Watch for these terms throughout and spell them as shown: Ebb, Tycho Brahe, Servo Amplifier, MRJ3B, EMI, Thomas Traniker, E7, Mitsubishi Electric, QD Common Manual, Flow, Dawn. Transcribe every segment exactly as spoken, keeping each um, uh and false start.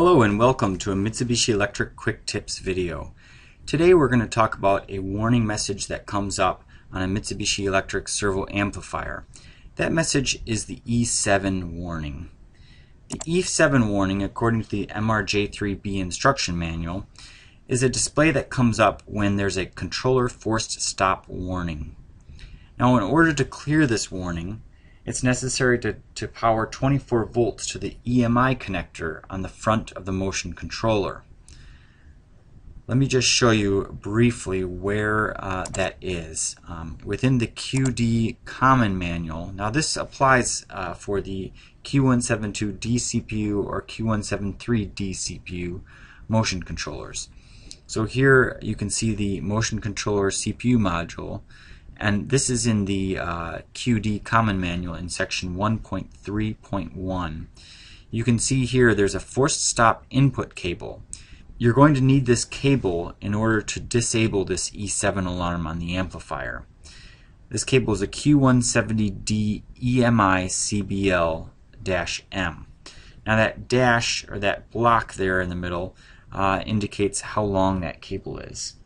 Hello and welcome to a Mitsubishi Electric Quick Tips video. Today we're going to talk about a warning message that comes up on a Mitsubishi Electric servo amplifier. That message is the E seven warning. The E seven warning, according to the M R J three B instruction manual, is a display that comes up when there's a controller forced stop warning. Now, in order to clear this warning, it's necessary to, to power twenty-four volts to the E M I connector on the front of the motion controller. Let me just show you briefly where uh, that is. Um, within the Q D Common Manual, now this applies uh, for the Q one seventy-two D C P U or Q one seventy-three D C P U motion controllers. So here you can see the motion controller C P U module. And this is in the uh, Q D Common Manual in section one point three point one. You can see here there's a forced stop input cable. You're going to need this cable in order to disable this E seven alarm on the amplifier. This cable is a Q one seventy D E M I C B L M. Now that dash, or that block there in the middle, uh, indicates how long that cable is.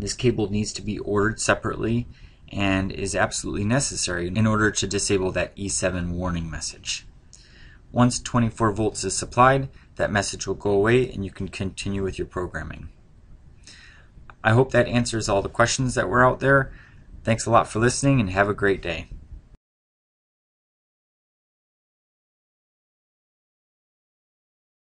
This cable needs to be ordered separately and is absolutely necessary in order to disable that E seven warning message. Once twenty-four volts is supplied, that message will go away and you can continue with your programming. I hope that answers all the questions that were out there. Thanks a lot for listening and have a great day.